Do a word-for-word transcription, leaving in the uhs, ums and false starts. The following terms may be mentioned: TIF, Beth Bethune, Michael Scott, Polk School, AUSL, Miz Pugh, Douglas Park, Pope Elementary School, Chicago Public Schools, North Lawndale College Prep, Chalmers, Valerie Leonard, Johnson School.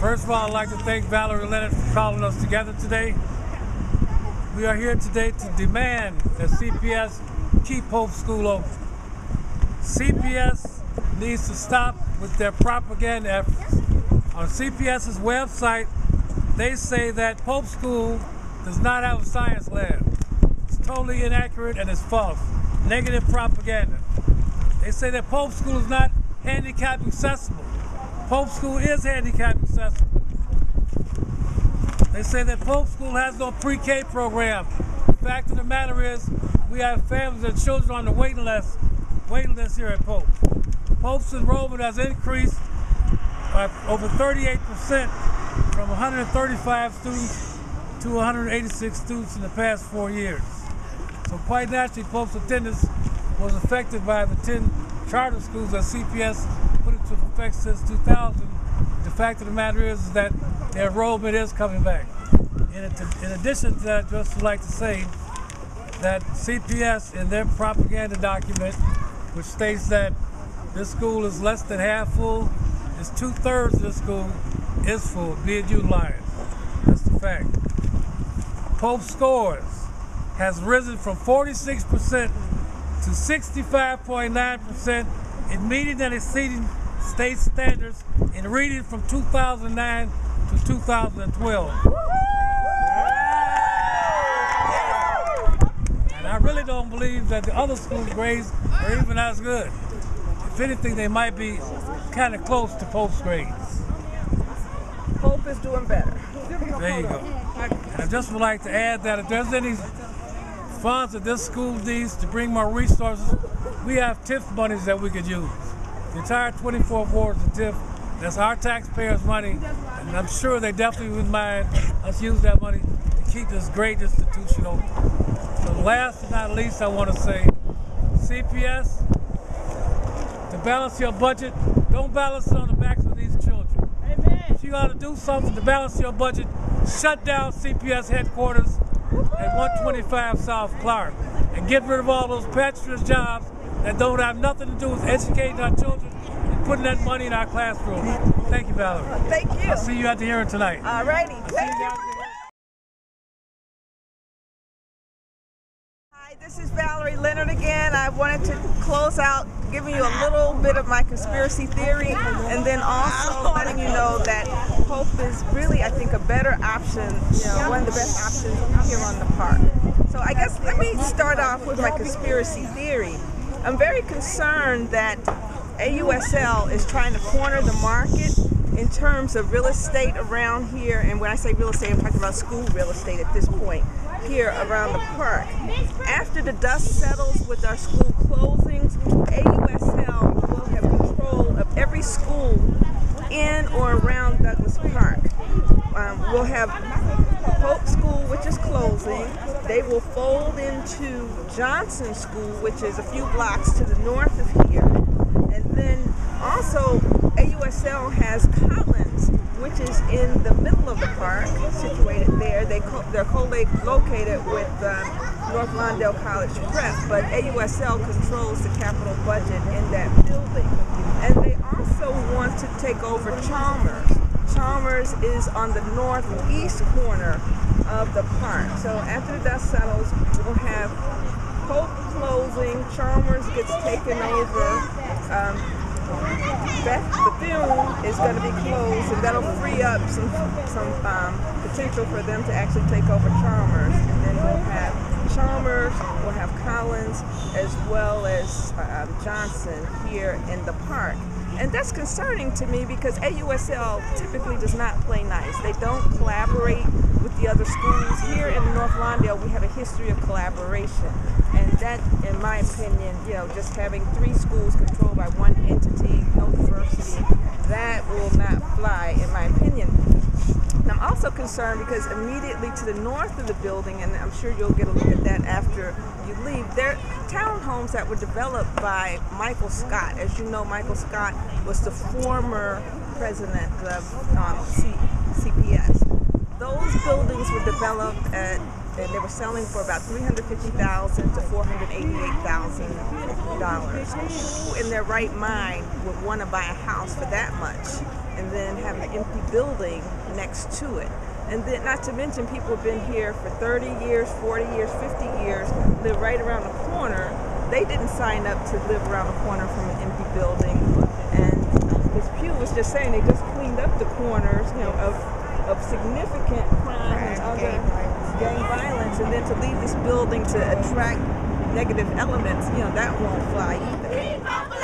First of all, I'd like to thank Valerie Leonard for calling us together today. We are here today to demand that C P S keep Pope School open. C P S needs to stop with their propaganda efforts. On C P S's website, they say that Pope School does not have a science lab. It's totally inaccurate and it's false. Negative propaganda. They say that Pope School is not handicap accessible. Pope School is handicap accessible. They say that Pope School has no pre-K program. The fact of the matter is, we have families and children on the waiting list, waiting list here at Pope. Pope's enrollment has increased by over thirty-eight percent from one hundred thirty-five students to one hundred eighty-six students in the past four years. So quite naturally, Pope's attendance was affected by the ten charter schools that C P S put into effect since two thousand. The fact of the matter is, is that their enrollment is coming back. In, in addition to that, I just would like to say that C P S, in their propaganda document, which states that this school is less than half full, it's two-thirds of this school is full, being utilized. That's the fact. Pope scores has risen from forty-six percent to sixty-five point nine percent in meeting and exceeding state standards in reading from two thousand nine to two thousand twelve. And I really don't believe that the other school grades are even as good. If anything, they might be kind of close to Pope's grades. Pope is doing better. There you go. And I just would like to add that if there's any funds that this school needs to bring more resources, we have T I F monies that we could use. The entire twenty-fourth ward is a T I F. That's our taxpayers' money, and I'm sure they definitely wouldn't mind us using that money to keep this great institution open. So last but not least, I want to say, C P S, to balance your budget, don't balance it on the backs of these children. Amen. If you ought to do something to balance your budget, shut down C P S headquarters at one twenty-five South Clark and get rid of all those patronage jobs that don't have nothing to do with educating our children and putting that money in our classrooms. Thank you, Valerie. Thank you. I'll see you at the hearing tonight. All righty. Thank you. Hi, this is Valerie Leonard again. I wanted to close out giving you a little bit of my conspiracy theory and then also letting you know that Pope is really, I think, a better option, you know, one of the best options here on the park. So I guess let me start off with my conspiracy theory. I'm very concerned that A U S L is trying to corner the market in terms of real estate around here, and when I say real estate, I'm talking about school real estate at this point, here around the park. After the dust settles with our school closings, A U S L will have control of every school in or around Douglas Park. Um, we'll have Polk School, which is closing. They will fold into Johnson School, which is a few blocks to the north of here. And then also A U S L has Collins, which is in the middle of the park, situated there. They co they're co-located with uh, North Lawndale College Prep, but A U S L controls the capital budget in that building. And they also want to take over Chalmers. Chalmers is on the northeast corner of the park. So after the dust settles, we'll have Pope closing, Chalmers gets taken over, um, Beth Bethune is going to be closed, and that'll free up some, some um, potential for them to actually take over Chalmers. And then we'll have Chalmers, we'll have Collins, as well as uh, Johnson here in the park. And that's concerning to me because A U S L typically does not play nice. They don't collaborate with the other schools. Here in North Lawndale, we have a history of collaboration. And that, in my opinion, you know, just having three schools controlled by one entity, no diversity, that will not fly, in my opinion. And I'm also concerned because immediately to the north of the building, and I'm sure you'll get a look at that after you leave, there are townhomes that were developed by Michael Scott. As you know, Michael Scott was the former president of um, C P S. Those buildings were developed at, and they were selling for about three hundred fifty thousand dollars to four hundred eighty-eight thousand dollars. Who in their right mind would want to buy a house for that much and then have an empty building next to it? And then, not to mention, people have been here for thirty years, forty years, fifty years, live right around the corner. They didn't sign up to live around the corner from an empty building. And Miz Pugh was just saying they just cleaned up the corners, you know, of, of significant crime and other gang violence, and then to leave this building to attract negative elements, you know, that won't fly either.